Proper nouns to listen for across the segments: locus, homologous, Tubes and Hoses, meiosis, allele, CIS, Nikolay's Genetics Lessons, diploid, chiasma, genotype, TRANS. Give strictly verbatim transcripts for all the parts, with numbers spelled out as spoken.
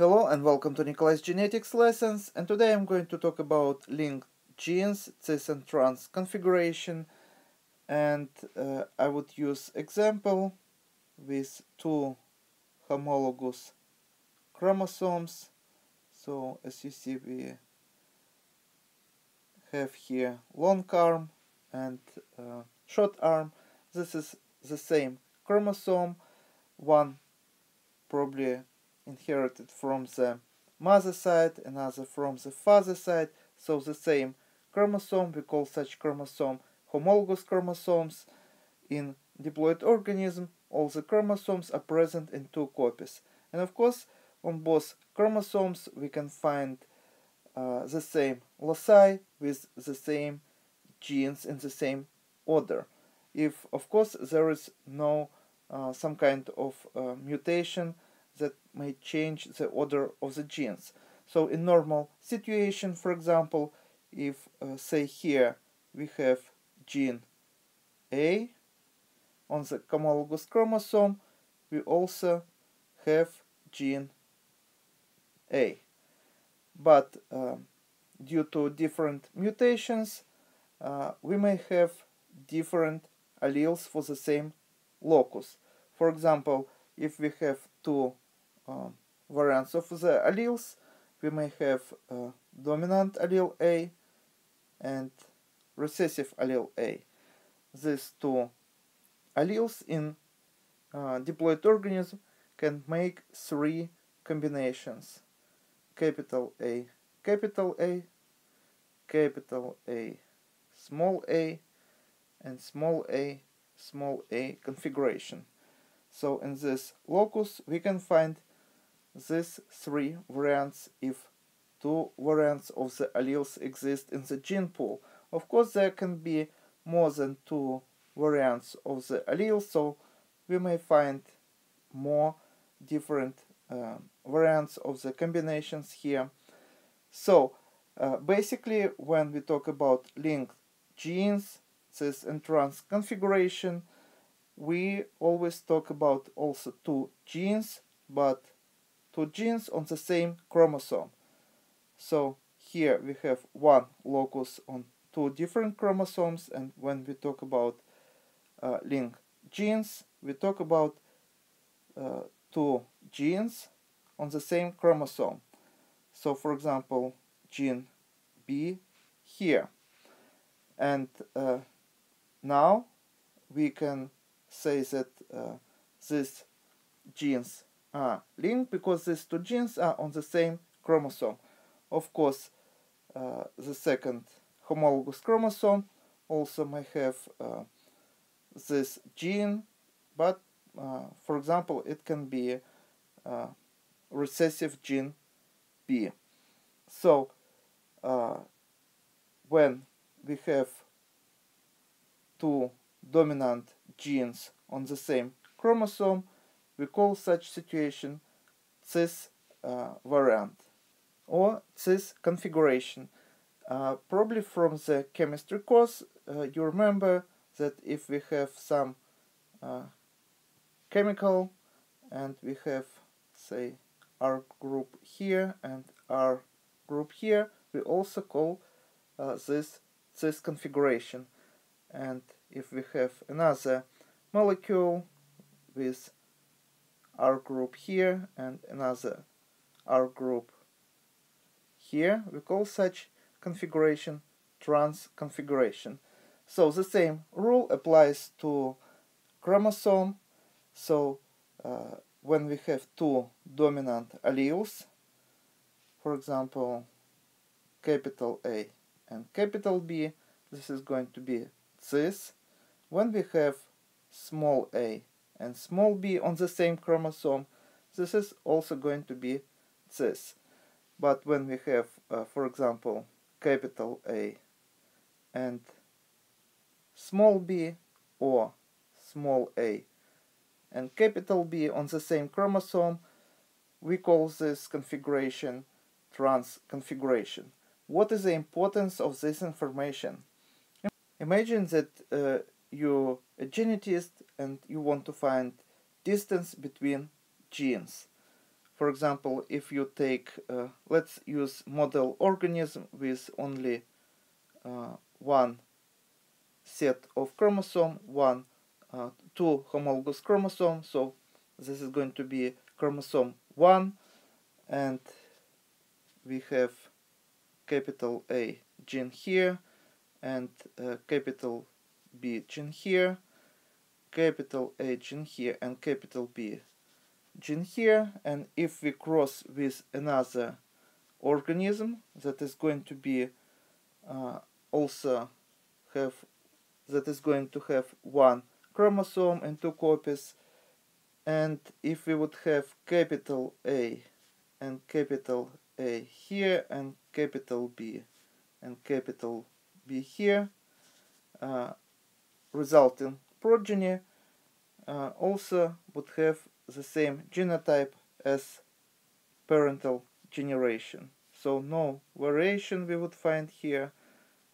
Hello and welcome to Nikolay's Genetics Lessons, and today I'm going to talk about linked genes, C I S and TRANS configuration, and uh, I would use example with two homologous chromosomes. So as you see, we have here long arm and uh, short arm. This is the same chromosome, one probably inherited from the mother side, another from the father side. So the same chromosome, we call such chromosome homologous chromosomes. In diploid organism, all the chromosomes are present in two copies. And of course, on both chromosomes we can find uh, the same loci with the same genes in the same order. If, of course, there is no uh, some kind of uh, mutation that may change the order of the genes. So in normal situation, for example, if uh, say here we have gene A on the homologous chromosome, we also have gene A. But uh, due to different mutations, uh, we may have different alleles for the same locus. For example, if we have two um, variants of the alleles, we may have uh, dominant allele A and recessive allele A. These two alleles in uh, diploid organism can make three combinations: capital A, capital A, capital A, small a, and small a, small a configuration. So in this locus we can find these three variants if two variants of the alleles exist in the gene pool. Of course, there can be more than two variants of the alleles, so we may find more different uh, variants of the combinations here. So uh, basically, when we talk about linked genes, C I S and TRANS configuration, we always talk about also two genes, but two genes on the same chromosome. So here we have one locus on two different chromosomes, and when we talk about uh, linked genes, we talk about uh, two genes on the same chromosome. So for example, gene B here. And uh, now we can say that uh, these genes are linked because these two genes are on the same chromosome. Of course, uh, the second homologous chromosome also may have uh, this gene, but uh, for example, it can be uh, recessive gene B. So uh, when we have two dominant genes on the same chromosome, we call such situation C I S uh, variant or C I S configuration. Uh, probably from the chemistry course, uh, you remember that if we have some uh, chemical and we have, say, R group here and R group here, we also call uh, this C I S configuration. And if we have another molecule with R group here and another R group here, we call such configuration TRANS configuration. So the same rule applies to chromosome. So uh, when we have two dominant alleles, for example, capital A and capital B, this is going to be C I S. When we have small a and small b on the same chromosome, this is also going to be C I S. But when we have, uh, for example, capital A and small b, or small a and capital B on the same chromosome, we call this configuration TRANS configuration. What is the importance of this information? Imagine that uh, you're a genetist and you want to find distance between genes. For example, if you take, uh, let's use model organism with only uh, one set of chromosome, one, uh, two homologous chromosomes. So this is going to be chromosome one, and we have capital A gene here, and uh, capital B gene here, capital A gene here, and capital B gene here. And if we cross with another organism that is going to be uh, also have that is going to have one chromosome and two copies, and if we would have capital A and capital A here and capital B and capital B here, uh, resulting progeny uh, also would have the same genotype as parental generation. So no variation we would find here.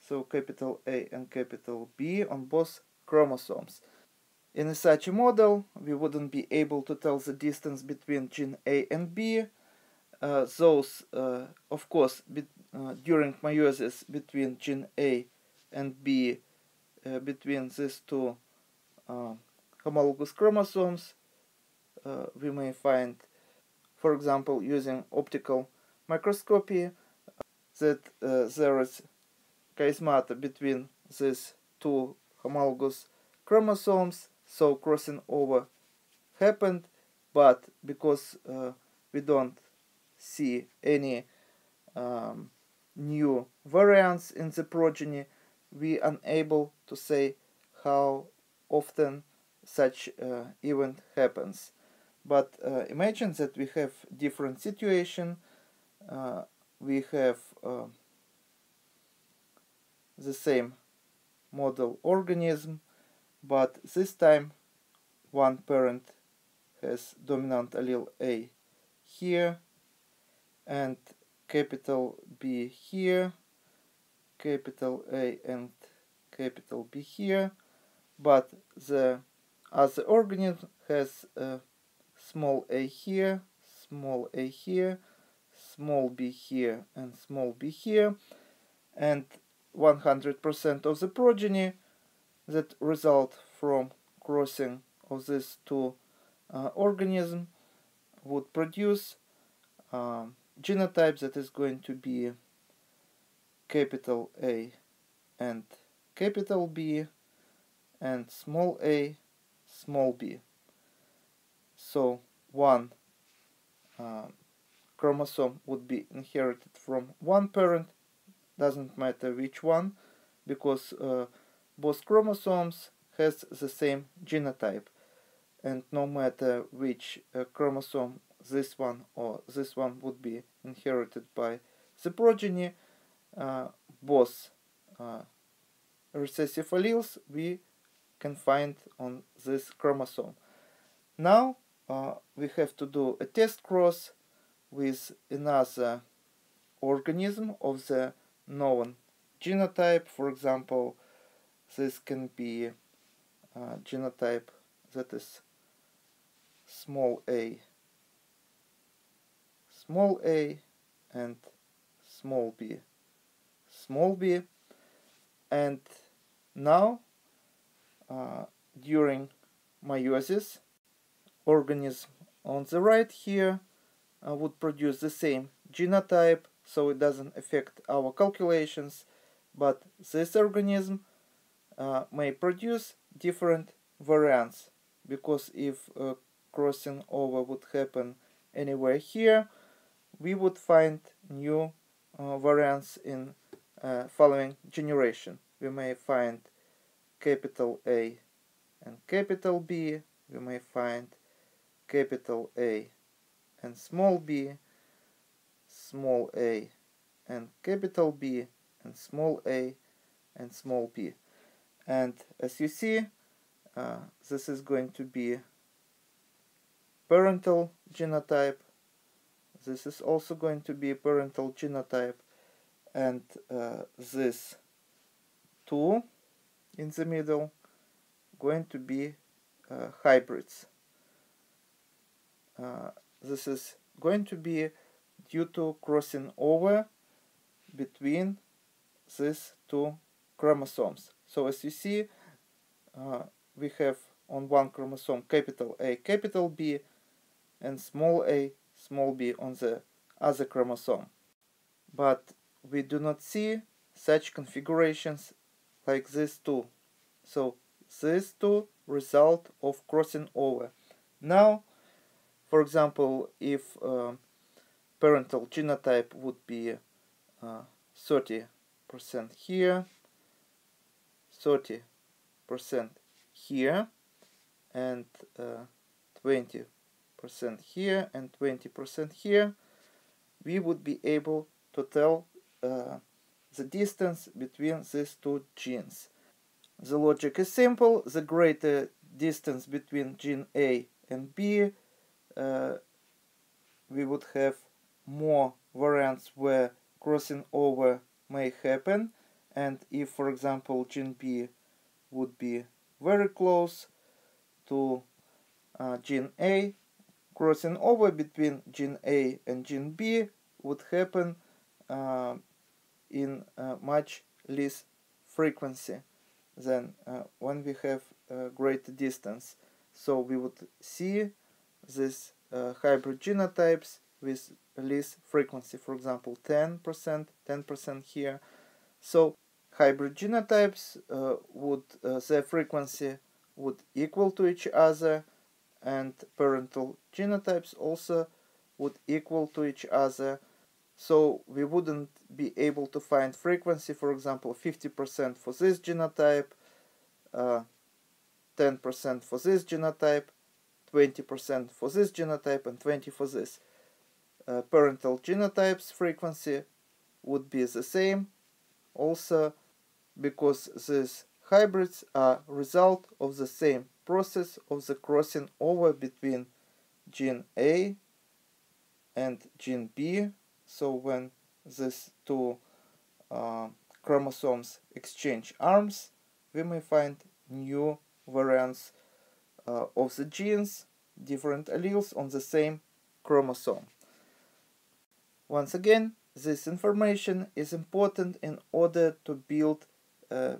So capital A and capital B on both chromosomes. In such a model, we wouldn't be able to tell the distance between gene A and B. Uh, those, uh, of course, be, uh, during meiosis between gene A and B, uh, between these two uh, homologous chromosomes, Uh, we may find, for example, using optical microscopy, uh, that uh, there is chiasmata between these two homologous chromosomes, so crossing over happened, but because uh, we don't see any um, new variants in the progeny, we are unable to say how often such uh, event happens. But uh, imagine that we have different situation. Uh, we have uh, the same model organism, but this time one parent has dominant allele A here, and capital B here, capital A and capital B here, but the other organism has uh, small a here, small a here, small b here, and small b here, and one hundred percent of the progeny that result from crossing of these two uh, organisms would produce um, genotype that is going to be capital A and capital B and small a, small b. So one uh, chromosome would be inherited from one parent, doesn't matter which one, because uh, both chromosomes has the same genotype, and no matter which uh, chromosome, this one or this one, would be inherited by the progeny, uh, both uh, recessive alleles we can find on this chromosome. Now Uh, we have to do a test cross with another organism of the known genotype. For example, this can be uh, genotype that is small a, small a, and small b, small b. And now, uh, during meiosis, organism on the right here uh, would produce the same genotype, so it doesn't affect our calculations, but this organism uh, may produce different variants, because if uh, crossing over would happen anywhere here, we would find new uh, variants in uh, following generation. We may find capital A and capital B, we may find capital A and small b, small a and capital B, and small a and small b. And as you see, uh, this is going to be parental genotype, this is also going to be parental genotype, and uh, this two in the middle going to be uh, hybrids. Uh, this is going to be due to crossing over between these two chromosomes. So as you see, uh, we have on one chromosome capital A, capital B, and small a, small b on the other chromosome. But we do not see such configurations like these two. So these two result of crossing over. Now, for example, if uh, parental genotype would be uh, thirty percent here, thirty percent here, and twenty percent uh, here, and twenty percent here, we would be able to tell uh, the distance between these two genes. The logic is simple. The greater distance between gene A and B, uh, we would have more variants where crossing over may happen. And if, for example, gene B would be very close to uh, gene A, crossing over between gene A and gene B would happen uh, in uh, much less frequency than uh, when we have a greater distance. So we would see these uh, hybrid genotypes with less frequency, for example, ten percent, ten percent here. So hybrid genotypes uh, would, uh, their frequency would equal to each other, and parental genotypes also would equal to each other. So we wouldn't be able to find frequency, for example, fifty percent for this genotype, uh, ten percent for this genotype, twenty percent for this genotype, and twenty percent for this. Uh, parental genotypes frequency would be the same, also because these hybrids are result of the same process of the crossing over between gene A and gene B. So when these two uh, chromosomes exchange arms, we may find new variants uh, of the genes, different alleles on the same chromosome. Once again, this information is important in order to build uh,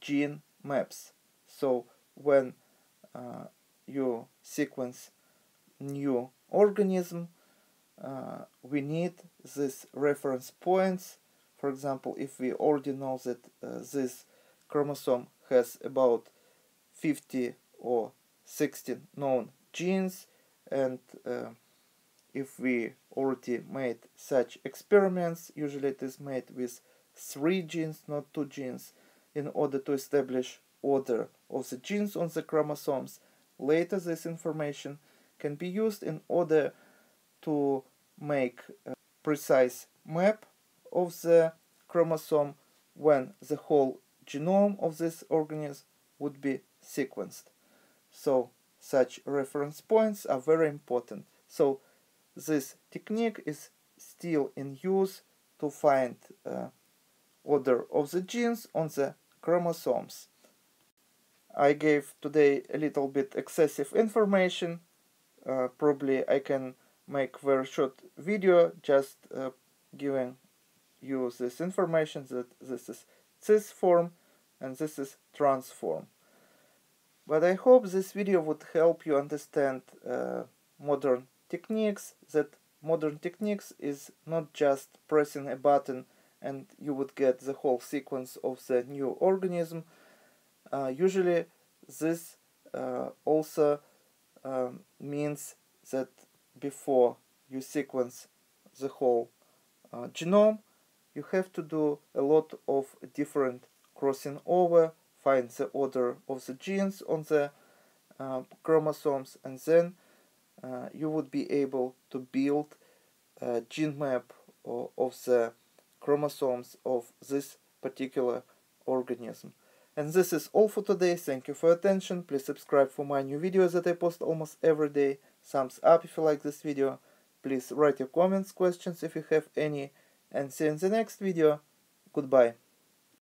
gene maps. So when uh, you sequence new organism, Uh, we need these reference points. For example, if we already know that uh, this chromosome has about fifty or sixty known genes, and uh, if we already made such experiments, usually it is made with three genes, not two genes, in order to establish order of the genes on the chromosomes. Later, this information can be used in order to make a precise map of the chromosome when the whole genome of this organism would be sequenced. So such reference points are very important. So this technique is still in use to find uh, order of the genes on the chromosomes. I gave today a little bit excessive information. Uh, probably I can make very short video just uh, giving you this information, that this is C I S form and this is TRANS form. But I hope this video would help you understand uh, modern techniques, that modern techniques is not just pressing a button and you would get the whole sequence of the new organism. Uh, usually this uh, also um, means that before you sequence the whole uh, genome, you have to do a lot of different crossing over, find the order of the genes on the uh, chromosomes, and then uh, you would be able to build a gene map of, of the chromosomes of this particular organism. And this is all for today. Thank you for your attention. Please subscribe for my new videos that I post almost every day. Thumbs up if you like this video. Please write your comments, questions if you have any. And see you in the next video. Goodbye.